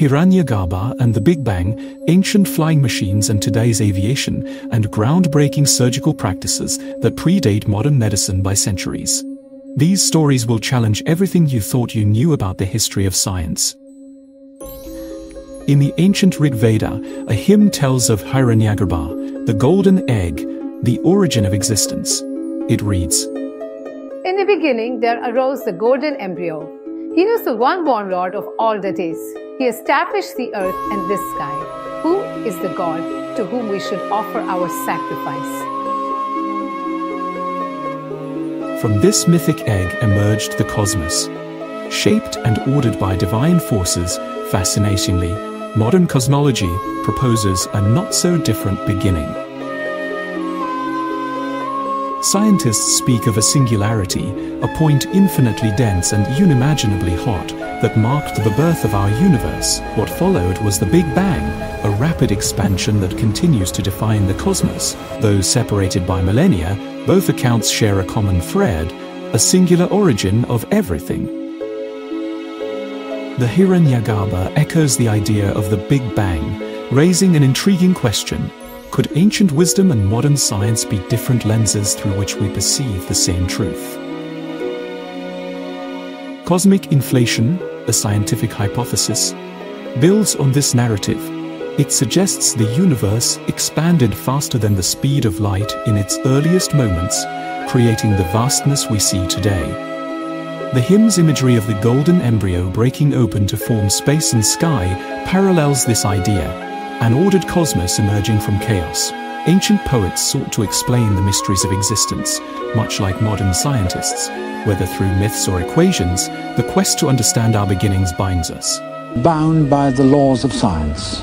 Hiranyagarbha and the Big Bang, ancient flying machines and today's aviation, and groundbreaking surgical practices that predate modern medicine by centuries. These stories will challenge everything you thought you knew about the history of science. In the ancient Rig Veda, a hymn tells of Hiranyagarbha, the golden egg, the origin of existence. It reads, "In the beginning there arose the golden embryo. He was the one-born Lord of all the days. He established the earth and this sky. Who is the God to whom we should offer our sacrifice?" From this mythic egg emerged the cosmos. Shaped and ordered by divine forces, fascinatingly, modern cosmology proposes a not-so-different beginning. Scientists speak of a singularity, a point infinitely dense and unimaginably hot, that marked the birth of our universe. What followed was the Big Bang, a rapid expansion that continues to define the cosmos. Though separated by millennia, both accounts share a common thread, a singular origin of everything. The Hiranyagarbha echoes the idea of the Big Bang, raising an intriguing question. Could ancient wisdom and modern science be different lenses through which we perceive the same truth? Cosmic inflation, the scientific hypothesis, builds on this narrative. It suggests the universe expanded faster than the speed of light in its earliest moments, creating the vastness we see today. The hymn's imagery of the golden embryo breaking open to form space and sky parallels this idea, an ordered cosmos emerging from chaos. Ancient poets sought to explain the mysteries of existence, much like modern scientists. Whether through myths or equations, the quest to understand our beginnings binds us. Bound by the laws of science.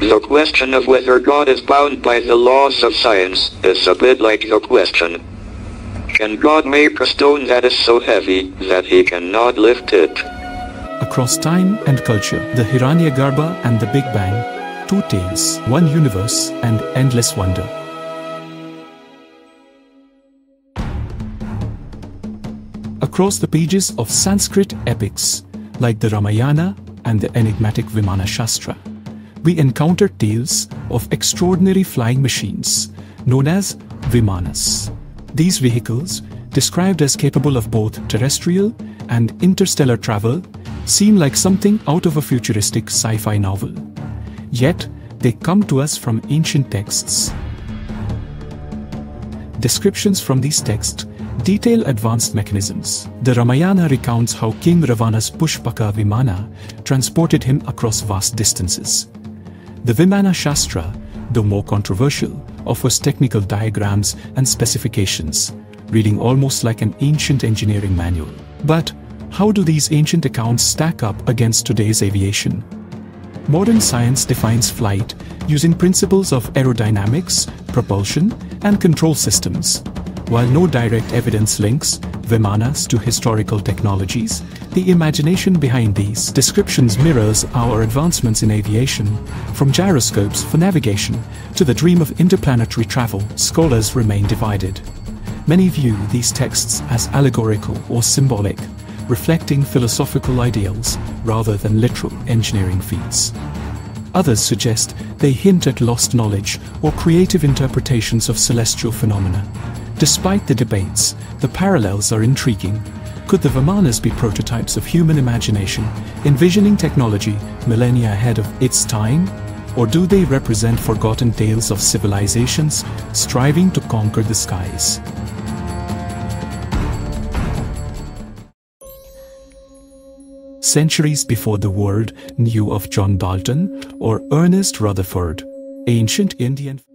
The question of whether God is bound by the laws of science is a bit like the question, can God make a stone that is so heavy that he cannot lift it? Across time and culture, the Hiranyagarbha and the Big Bang, two tales, one universe and endless wonder. Across the pages of Sanskrit epics, like the Ramayana and the enigmatic Vimana Shastra, we encounter tales of extraordinary flying machines, known as vimanas. These vehicles, described as capable of both terrestrial and interstellar travel, seem like something out of a futuristic sci-fi novel. Yet, they come to us from ancient texts. Descriptions from these texts detail advanced mechanisms. The Ramayana recounts how King Ravana's pushpaka vimana transported him across vast distances. The Vimana Shastra, though more controversial, offers technical diagrams and specifications, reading almost like an ancient engineering manual. But how do these ancient accounts stack up against today's aviation? Modern science defines flight using principles of aerodynamics, propulsion, and control systems. While no direct evidence links vimanas to historical technologies, the imagination behind these descriptions mirrors our advancements in aviation. From gyroscopes for navigation to the dream of interplanetary travel, scholars remain divided. Many view these texts as allegorical or symbolic, reflecting philosophical ideals rather than literal engineering feats. Others suggest they hint at lost knowledge or creative interpretations of celestial phenomena. Despite the debates, the parallels are intriguing. Could the Vimanas be prototypes of human imagination, envisioning technology millennia ahead of its time? Or do they represent forgotten tales of civilizations striving to conquer the skies? Centuries before the world knew of John Dalton or Ernest Rutherford, ancient Indian